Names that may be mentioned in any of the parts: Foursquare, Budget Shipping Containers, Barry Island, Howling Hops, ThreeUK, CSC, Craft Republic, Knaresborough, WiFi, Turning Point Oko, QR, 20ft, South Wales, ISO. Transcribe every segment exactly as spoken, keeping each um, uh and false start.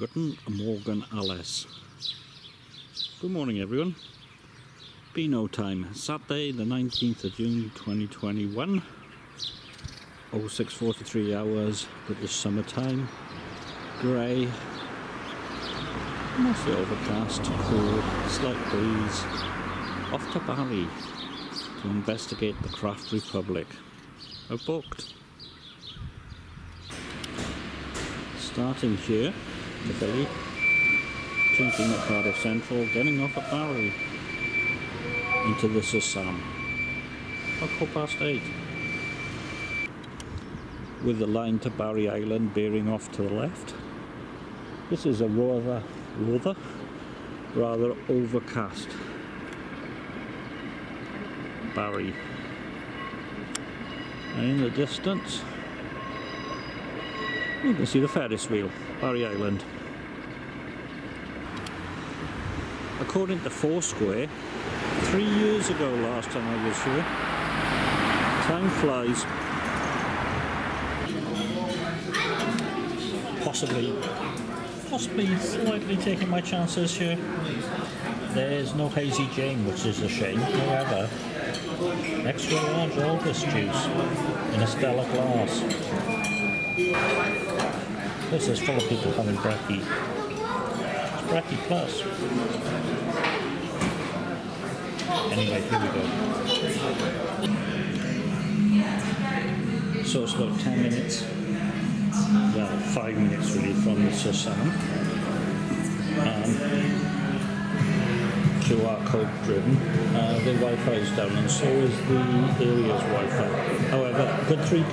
Guten Morgen alles. Good morning everyone. Beano time, Saturday the nineteenth of June twenty twenty-one. oh six forty-three hours, British summertime. Grey, mostly overcast, cool, slight breeze. Off to Barry to investigate the Craft Republic. I booked. Starting here, the ferry, changing at Cardiff Central, getting off at Barry, into the Sussam, at quarter past eight, with the line to Barry Island bearing off to the left. This is a rather, rather, rather overcast Barry, and in the distance, you can see the Ferris wheel, Barry Island. According to Foursquare, three years ago last time I was here. Time flies. Possibly, possibly slightly taking my chances here. There's no Hazy Jane, which is a shame, however. Extra large August juice in a Stella glass. This is full of people having brekkie. It's brekkie plus. Anyway, here we go. So it's about ten minutes, well, five minutes really from the Sussam. Um, Q R code driven. Uh, the Wi-Fi is down, and so is the area's Wi-Fi. However, good treat.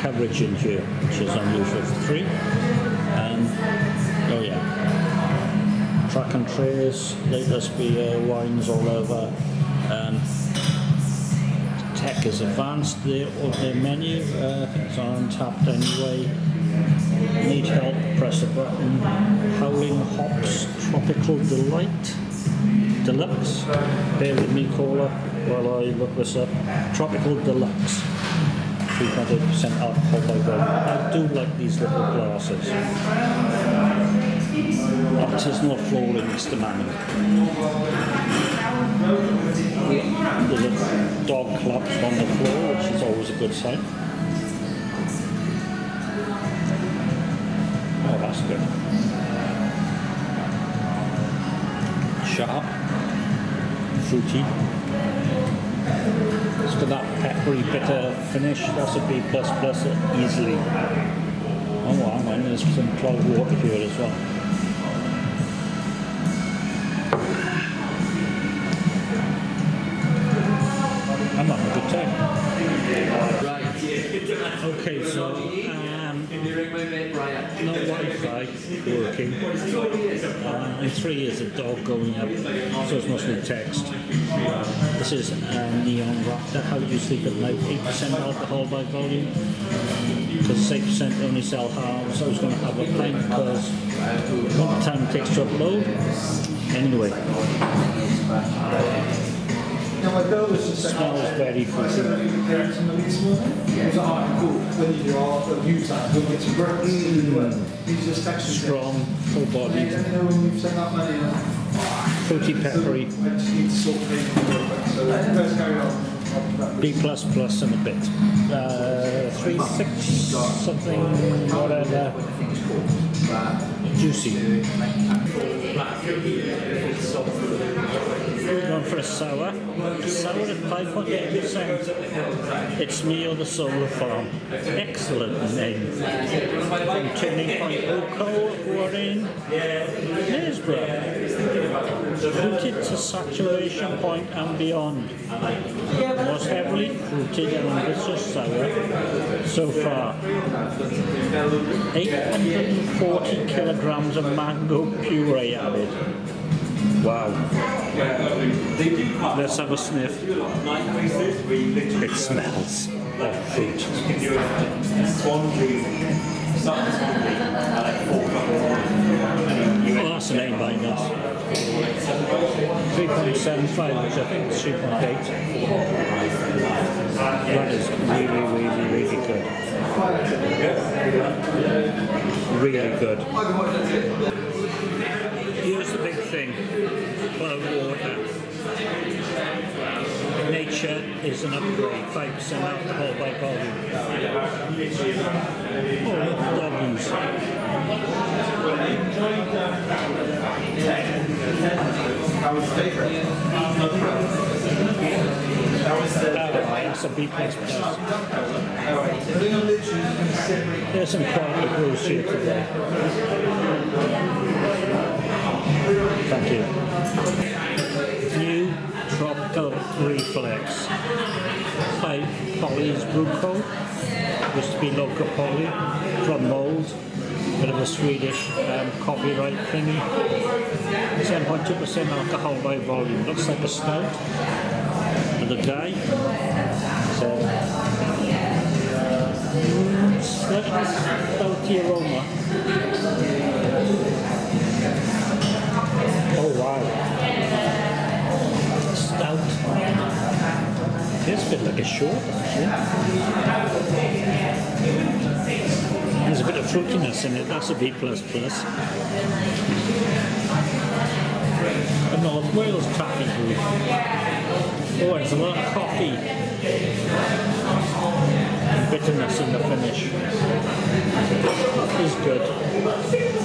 Coverage in here, which is unusual for three. And oh yeah, track and trace, latest beer, wines all over. And tech is advanced. Their their menu, uh, I think it's untapped anyway. Need help? Press a button. Howling Hops, Tropical Delight, Deluxe. Bear with me, caller, while I look this up. Tropical Deluxe. three hundred percent alcohol by volume. I do like these little glasses. Artisanal flooring is the man. There's a dog collapsed on the floor, which is always a good sign. Oh, that's good. Sharp, fruity. It's got that peppery, bitter finish. That's a B plus plus easily. Oh wow, and there's some cloud water here as well. I'm having a good time. Okay, so um, no Wi-Fi working. Um, and three is a dog going up, so it's mostly text. Uh, this is a Neon Raptor. How do you sleep at night? eight percent alcohol by volume. Because eight percent only sell halves. So I was going to have a pint because what time it takes to upload. Anyway. Smells very fruity. Mm. Strong, full body. Fruity, peppery, B plus plus and a bit. Uh, three six something whatever. Juicy. Going for a sour. Sour at five point eight percent. It's me or the solar farm. Excellent name. From Turning Point Oko, who are in Knaresborough. Fruited to saturation point and beyond. Most heavily fruited and ambitious sour so far. eight hundred forty kilograms of mango puree added. Wow. Let's have a sniff. It smells of fruit. Well, that's an eight by us. three point seven five, which I think is three point eight. That is really, really, really good. Yeah. Really good. Here's the big thing about water. Nature is an upgrade. five percent alcohol by volume. Oh, look at doggies. That's a B plus plus. There's some quality brews here today. Thank you. New Tropical Reflex by Polly's Brew Co. Used to be local Polly from Mould. Bit of a Swedish um, copyright thingy. seven point two percent alcohol by volume. Looks like a stout. The guy, so that's about the aroma. Oh wow, stout. Tastes a bit like a short, actually. There's a bit of fruitiness in it. That's a B plus plus. A North Wales coffee brew. Oh, it's a lot of coffee and bitterness in the finish. It's good.